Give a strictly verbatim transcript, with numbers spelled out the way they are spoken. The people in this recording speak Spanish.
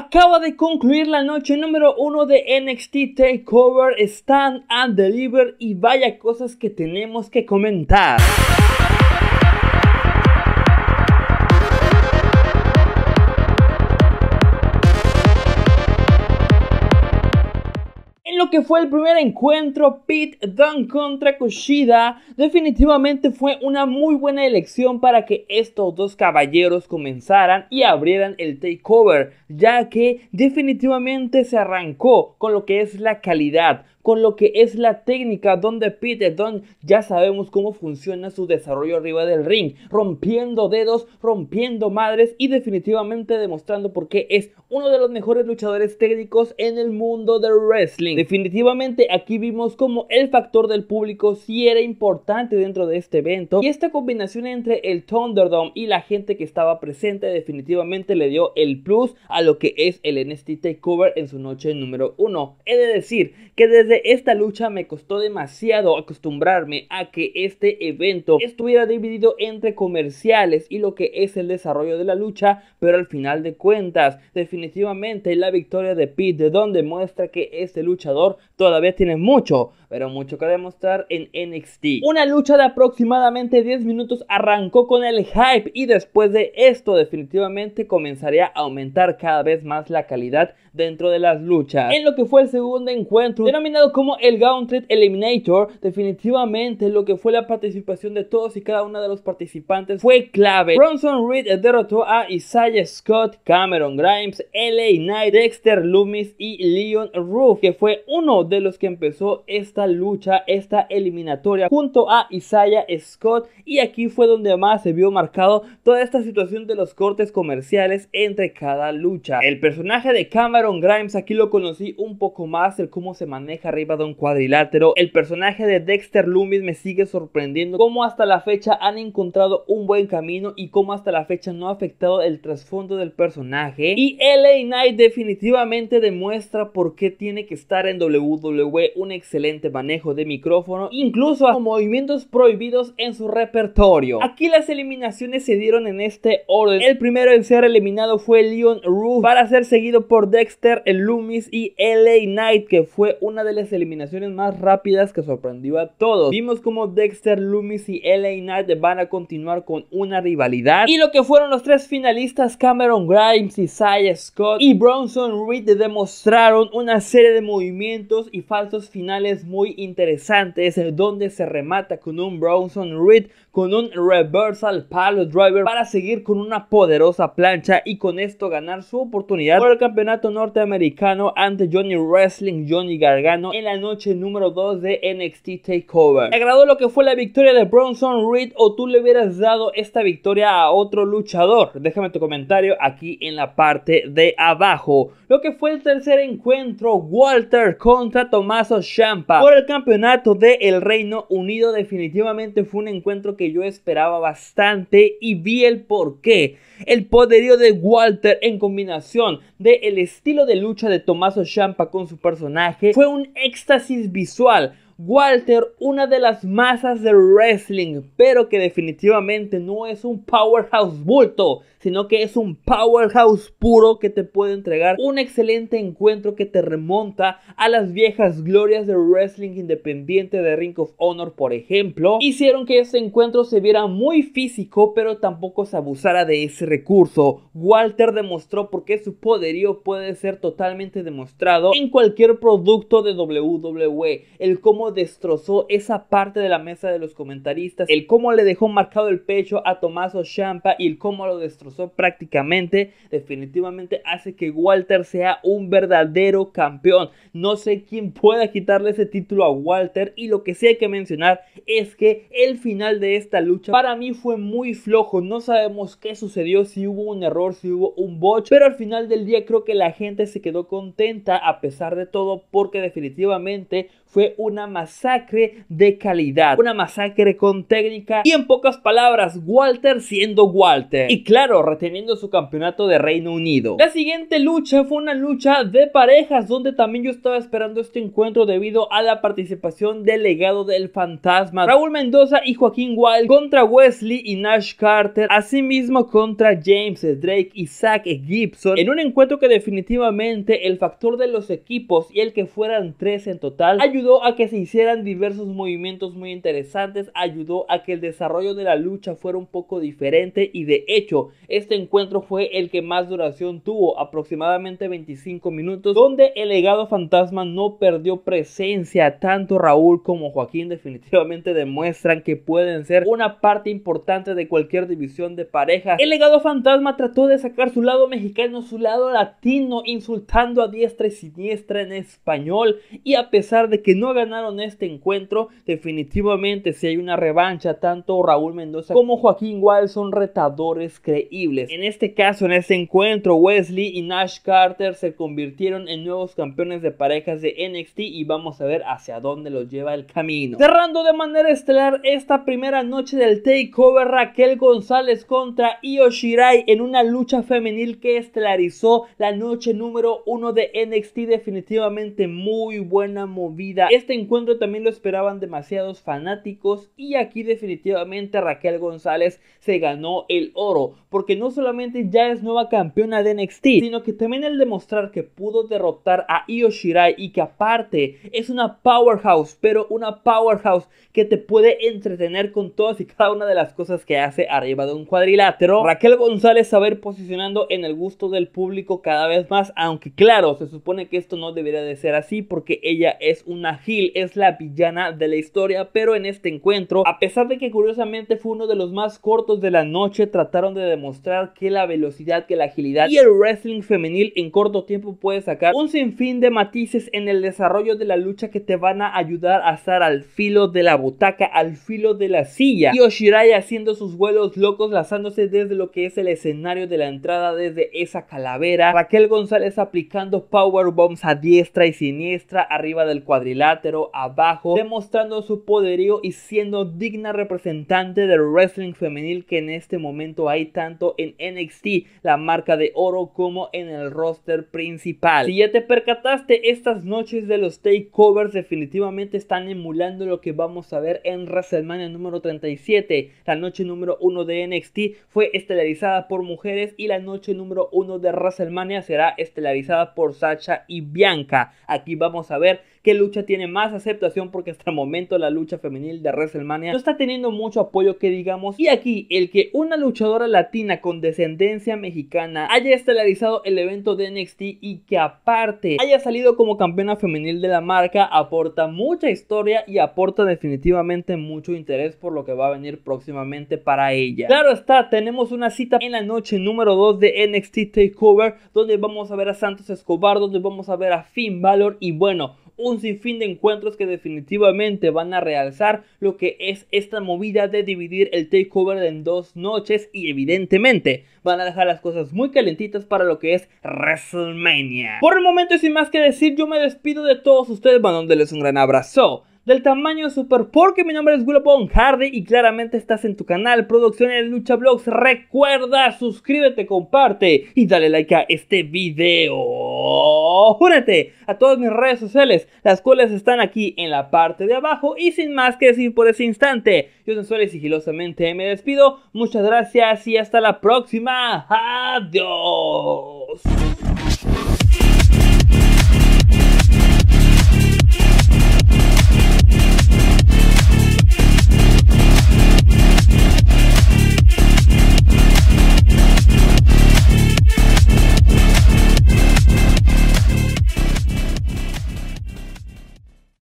Acaba de concluir la noche número uno de N X T Takeover Stand and Deliver y vaya cosas que tenemos que comentar. Lo que fue el primer encuentro, Pete Dunne contra Kushida, definitivamente fue una muy buena elección para que estos dos caballeros comenzaran y abrieran el takeover, ya que definitivamente se arrancó con lo que es la calidad, con lo que es la técnica, donde Pete Dunne ya sabemos cómo funciona su desarrollo arriba del ring, rompiendo dedos, rompiendo madres y definitivamente demostrando por qué es uno de los mejores luchadores técnicos en el mundo del wrestling. Definitivamente aquí vimos cómo el factor del público sí era importante dentro de este evento, y esta combinación entre el Thunderdome y la gente que estaba presente definitivamente le dio el plus a lo que es el N X T Takeover en su noche número uno. He de decir que desde esta lucha me costó demasiado acostumbrarme a que este evento estuviera dividido entre comerciales y lo que es el desarrollo de la lucha, pero al final de cuentas definitivamente la victoria de Pete Dunne demuestra que este luchador todavía tiene mucho, pero mucho que demostrar en N X T. Una lucha de aproximadamente diez minutos arrancó con el hype y después de esto definitivamente comenzaría a aumentar cada vez más la calidad dentro de las luchas. En lo que fue el segundo encuentro, denominado como el Gauntlet Eliminator, definitivamente lo que fue la participación de todos y cada uno de los participantes fue clave. Bronson Reed derrotó a Isaiah Scott, Cameron Grimes, L A. Knight, Dexter Lumis y Leon Ruff, que fue uno de los que empezó esta lucha, esta eliminatoria junto a Isaiah Scott, y aquí fue donde más se vio marcado toda esta situación de los cortes comerciales entre cada lucha. El personaje de Cameron Grimes aquí lo conocí un poco más, el cómo se maneja arriba de un cuadrilátero. El personaje de Dexter Lumis me sigue sorprendiendo cómo hasta la fecha han encontrado un buen camino y cómo hasta la fecha no ha afectado el trasfondo del personaje, y L A. Knight definitivamente demuestra por qué tiene que estar en W W E, un excelente manejo de micrófono, incluso a movimientos prohibidos en su repertorio. Aquí las eliminaciones se dieron en este orden. El primero en ser eliminado fue Leon Ruff, para ser seguido por Dexter Lumis y L A. Knight, que fue una de las eliminaciones más rápidas que sorprendió a todos. Vimos como Dexter Lumis y L A. Knight van a continuar con una rivalidad, y lo que fueron los tres finalistas, Cameron Grimes, Isaiah Scott y Bronson Reed, demostraron una serie de movimientos y falsos finales muy muy interesantes, donde se remata con un Bronson Reed, con un Reversal Pile Driver, para seguir con una poderosa plancha y con esto ganar su oportunidad por el campeonato norteamericano ante Johnny Wrestling, Johnny Gargano, en la noche número dos de N X T Takeover. ¿Te agradó lo que fue la victoria de Bronson Reed o tú le hubieras dado esta victoria a otro luchador? Déjame tu comentario aquí en la parte de abajo. Lo que fue el tercer encuentro, Walter contra Tommaso Ciampa por el campeonato del Reino Unido, definitivamente fue un encuentro que yo esperaba bastante y vi el porqué. El poderío de Walter en combinación del estilo de lucha de Tommaso Ciampa con su personaje fue un éxtasis visual. Walter, una de las masas del wrestling, pero que definitivamente no es un powerhouse bulto, sino que es un powerhouse puro que te puede entregar un excelente encuentro que te remonta a las viejas glorias del wrestling independiente de Ring of Honor, por ejemplo. Hicieron que este encuentro se viera muy físico, pero tampoco se abusara de ese recurso. Walter demostró por qué su poderío puede ser totalmente demostrado en cualquier producto de W W E. El cómo destrozó esa parte de la mesa de los comentaristas, el cómo le dejó marcado el pecho a Tommaso Ciampa y el cómo lo destrozó prácticamente, definitivamente hace que Walter sea un verdadero campeón. No sé quién pueda quitarle ese título a Walter, y lo que sí hay que mencionar es que el final de esta lucha para mí fue muy flojo. No sabemos qué sucedió, si hubo un error, si hubo un botch, pero al final del día creo que la gente se quedó contenta a pesar de todo, porque definitivamente fue una masacre de calidad, una masacre con técnica y en pocas palabras Walter siendo Walter y claro reteniendo su campeonato de Reino Unido. La siguiente lucha fue una lucha de parejas donde también yo estaba esperando este encuentro debido a la participación del Legado del Fantasma, Raúl Mendoza y Joaquín Wilde contra Wes Lee y Nash Carter, asimismo contra James Drake y Zack Gibson, en un encuentro que definitivamente el factor de los equipos y el que fueran tres en total ayudó a que se hicieran diversos movimientos muy interesantes, ayudó a que el desarrollo de la lucha fuera un poco diferente y de hecho este encuentro fue el que más duración tuvo, aproximadamente veinticinco minutos, donde el Legado Fantasma no perdió presencia. Tanto Raúl como Joaquín definitivamente demuestran que pueden ser una parte importante de cualquier división de parejas. El Legado Fantasma trató de sacar su lado mexicano, su lado latino, insultando a diestra y siniestra en español, y a pesar de que no ganaron este encuentro, definitivamente si hay una revancha, tanto Raúl Mendoza como Joaquín Wilde son retadores creíbles. En este caso, en este encuentro, Wes Lee y Nash Carter se convirtieron en nuevos campeones de parejas de N X T y vamos a ver hacia dónde los lleva el camino. Cerrando de manera estelar esta primera noche del Takeover, Raquel González contra Io Shirai en una lucha femenil que estelarizó la noche número uno de N X T. Definitivamente muy buena movida. Este encuentro también lo esperaban demasiados fanáticos y aquí definitivamente Raquel González se ganó el oro, porque no solamente ya es nueva campeona de N X T, sino que también el demostrar que pudo derrotar a Io Shirai y que aparte es una powerhouse, pero una powerhouse que te puede entretener con todas y cada una de las cosas que hace arriba de un cuadrilátero. Raquel González a ver posicionando en el gusto del público cada vez más, aunque claro, se supone que esto no debería de ser así porque ella es una heel, es la villana de la historia, pero en este encuentro, a pesar de que curiosamente fue uno de los más cortos de la noche, trataron de demostrar que la velocidad, que la agilidad y el wrestling femenil en corto tiempo puede sacar un sinfín de matices en el desarrollo de la lucha que te van a ayudar a estar al filo de la butaca, al filo de la silla. Io Shirai haciendo sus vuelos locos, lanzándose desde lo que es el escenario de la entrada desde esa calavera, Raquel González aplicando power bombs a diestra y siniestra, arriba del cuadrilátero, abajo, demostrando su poderío y siendo digna representante del wrestling femenil que en este momento hay tanto en N X T, la marca de oro, como en el roster principal. Si ya te percataste, estas noches de los takeovers definitivamente están emulando lo que vamos a ver en WrestleMania número treinta y siete. La noche número uno de N X T fue estelarizada por mujeres y la noche número uno de WrestleMania será estelarizada por Sasha y Bianca. Aquí vamos a ver qué lucha tiene más aceptación, porque hasta el momento la lucha femenil de WrestleMania no está teniendo mucho apoyo que digamos, y aquí el que una luchadora latina con descendencia mexicana haya estelarizado el evento de N X T y que aparte haya salido como campeona femenil de la marca aporta mucha historia y aporta definitivamente mucho interés por lo que va a venir próximamente para ella. Claro está, tenemos una cita en la noche número dos de N X T Takeover donde vamos a ver a Santos Escobar, donde vamos a ver a Finn Balor y bueno, un sinfín de encuentros que definitivamente van a realzar lo que es esta movida de dividir el takeover en dos noches y evidentemente van a dejar las cosas muy calentitas para lo que es WrestleMania. Por el momento y sin más que decir, yo me despido de todos ustedes mandándoles un gran abrazo del tamaño super porque mi nombre es Willow Von Hardy y claramente estás en tu canal Producciones Lucha Vlogs. Recuerda, suscríbete, comparte y dale like a este video. Únete a todas mis redes sociales, las cuales están aquí en la parte de abajo, y sin más que decir por ese instante, yo sensual y sigilosamente me despido. Muchas gracias y hasta la próxima. Adiós.